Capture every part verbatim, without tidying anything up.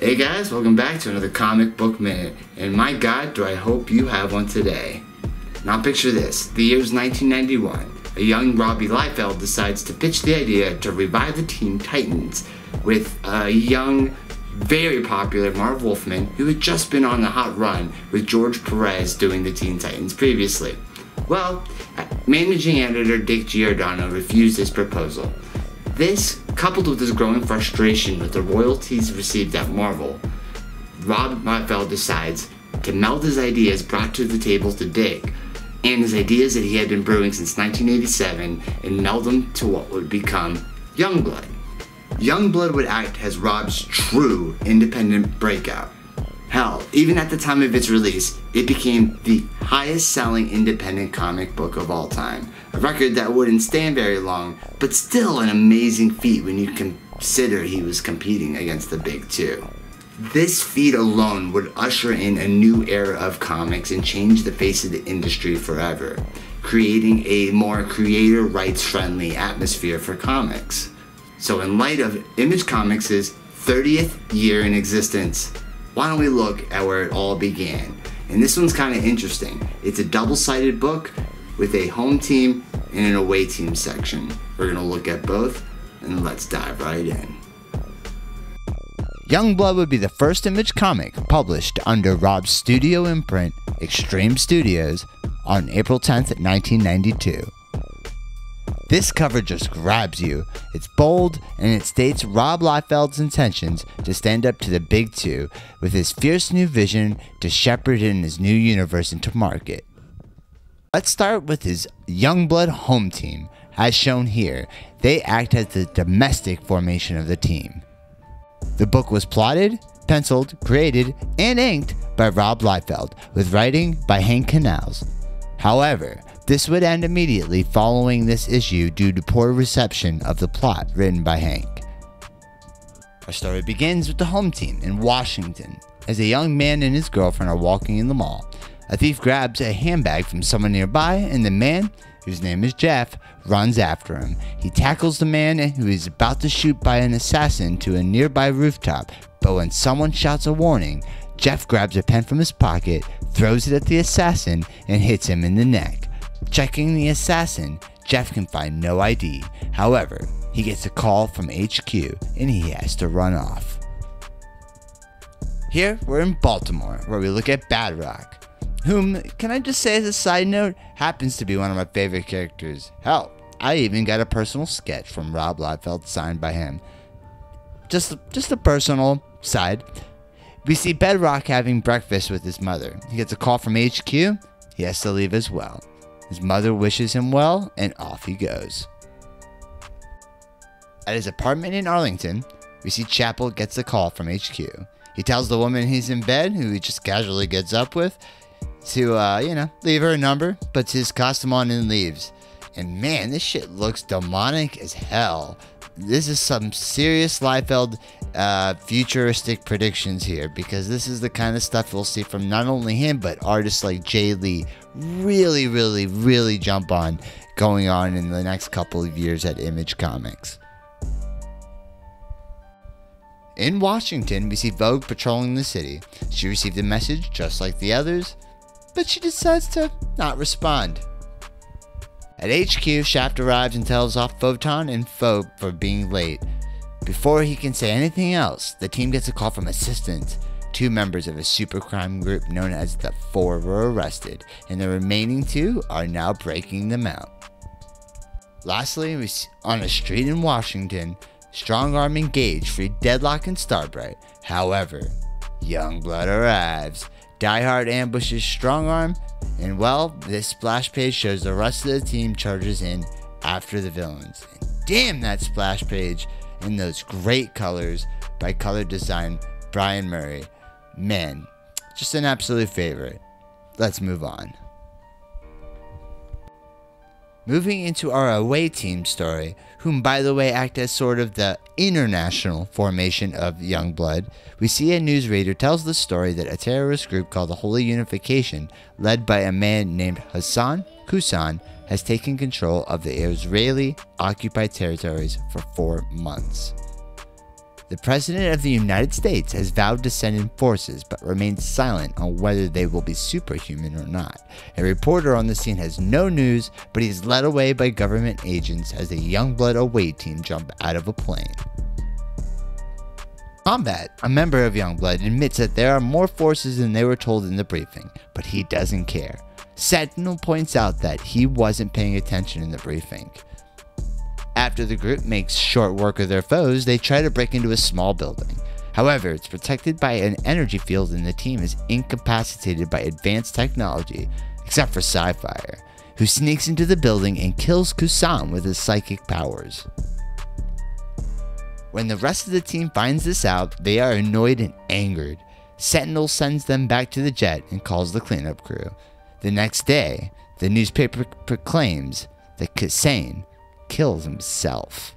Hey guys, welcome back to another Comic Book Minute, and my god do I hope you have one today. Now picture this, the year's nineteen ninety-one, a young Robbie Liefeld decides to pitch the idea to revive the Teen Titans with a young, very popular Marv Wolfman who had just been on a hot run with George Perez doing the Teen Titans previously. Well, managing editor Dick Giordano refused his proposal. This, coupled with his growing frustration with the royalties received at Marvel, Rob Liefeld decides to meld his ideas brought to the table to Dick and his ideas that he had been brewing since nineteen eighty-seven and meld them to what would become Youngblood. Youngblood would act as Rob's true independent breakout. Hell, even at the time of its release, it became the highest selling independent comic book of all time. A record that wouldn't stand very long, but still an amazing feat when you consider he was competing against the big two. This feat alone would usher in a new era of comics and change the face of the industry forever, creating a more creator rights friendly atmosphere for comics. So in light of Image Comics' thirtieth year in existence, why don't we look at where it all began? And this one's kind of interesting. It's a double-sided book with a home team and an away team section. We're going to look at both, and let's dive right in. Youngblood would be the first Image comic published under Rob's studio imprint, Extreme Studios, on April tenth, nineteen ninety-two. This cover just grabs you. It's bold, and it states Rob Liefeld's intentions to stand up to the big two with his fierce new vision to shepherd in his new universe into market. Let's start with his Youngblood home team. As shown here, they act as the domestic formation of the team. The book was plotted, penciled, created, and inked by Rob Liefeld, with writing by Hank Kanalz. However, this would end immediately following this issue due to poor reception of the plot written by Hank. Our story begins with the home team in Washington, as a young man and his girlfriend are walking in the mall. A thief grabs a handbag from someone nearby, and the man, whose name is Jeff, runs after him. He tackles the man, who is about to shoot by an assassin, to a nearby rooftop, but when someone shouts a warning, Jeff grabs a pen from his pocket, throws it at the assassin, and hits him in the neck. Checking the assassin, Jeff can find no I D. However, he gets a call from H Q and he has to run off. Here, we're in Baltimore, where we look at Bad Rock, whom, can I just say as a side note, happens to be one of my favorite characters. Hell, I even got a personal sketch from Rob Liefeld signed by him. Just, just a personal side. We see Bad Rock having breakfast with his mother. He gets a call from H Q. He has to leave as well. His mother wishes him well, and off he goes. At his apartment in Arlington, we see Chapel gets a call from H Q. He tells the woman he's in bed, who he just casually gets up with, to, uh, you know, leave her a number, puts his costume on and leaves. And man, this shit looks demonic as hell. This is some serious Liefeld uh, futuristic predictions here, because this is the kind of stuff we'll see from not only him, but artists like Jay Lee really, really, really jump on going on in the next couple of years at Image Comics. In Washington, we see Vogue patrolling the city. She received a message just like the others, but she decides to not respond. At H Q, Shaft arrives and tells off Photon and Phobe for being late. Before he can say anything else, the team gets a call from Assistant. Two members of a supercrime group known as the Four were arrested, and the remaining two are now breaking them out. Lastly, on a street in Washington, Strong Arm and Gage free Deadlock and Starbright. However, Youngblood arrives. Die Hard ambushes Strong Arm, and well, this splash page shows the rest of the team charges in after the villains. And damn that splash page and those great colors by color design Brian Murray. Man, just an absolute favorite. Let's move on. Moving into our away team story, whom by the way act as sort of the international formation of Youngblood, we see a newsreader tells the story that a terrorist group called the Holy Unification, led by a man named Hassan Kusan, has taken control of the Israeli occupied territories for four months. The President of the United States has vowed to send in forces, but remains silent on whether they will be superhuman or not. A reporter on the scene has no news, but he is led away by government agents as the Youngblood away team jump out of a plane. Combat. A member of Youngblood admits that there are more forces than they were told in the briefing, but he doesn't care. Sentinel points out that he wasn't paying attention in the briefing. After the group makes short work of their foes, they try to break into a small building. However, it's protected by an energy field and the team is incapacitated by advanced technology, except for Psi-Fire, who sneaks into the building and kills Kusan with his psychic powers. When the rest of the team finds this out, they are annoyed and angered. Sentinel sends them back to the jet and calls the cleanup crew. The next day, the newspaper proclaims that Kusan kills himself.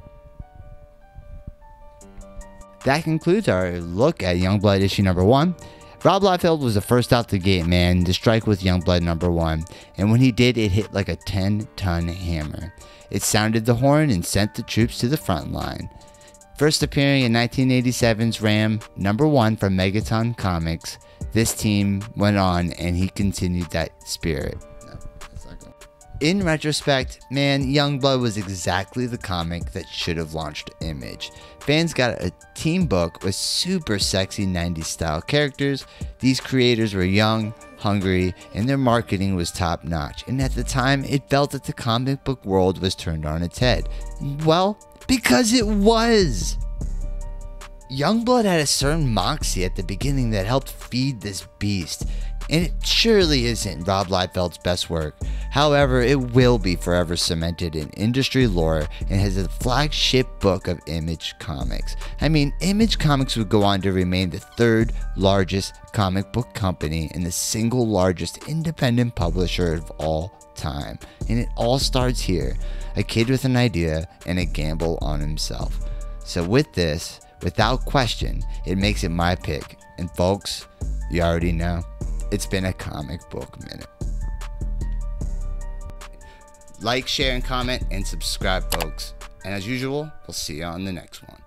That concludes our look at Youngblood issue number one. Rob Liefeld was the first out the gate, man, to strike with Youngblood number one, and when he did, it hit like a ten-ton hammer. It sounded the horn and sent the troops to the front line. First appearing in nineteen eighty-seven's Ram, number one from Megaton Comics, this team went on and he continued that spirit. No, that's not good. In retrospect, man, Youngblood was exactly the comic that should have launched Image. Fans got a team book with super sexy nineties style characters. These creators were young, hungry, and their marketing was top notch. And at the time, it felt that the comic book world was turned on its head. Well, because it was! Youngblood had a certain moxie at the beginning that helped feed this beast, and it surely isn't Rob Liefeld's best work. However, it will be forever cemented in industry lore and has a flagship book of Image Comics. I mean, Image Comics would go on to remain the third largest comic book company and the single largest independent publisher of all time. And it all starts here, a kid with an idea and a gamble on himself. So with this, without question, it makes it my pick. And folks, you already know, it's been a comic book minute. Like, share, and comment, and subscribe, folks. And as usual, we'll see you on the next one.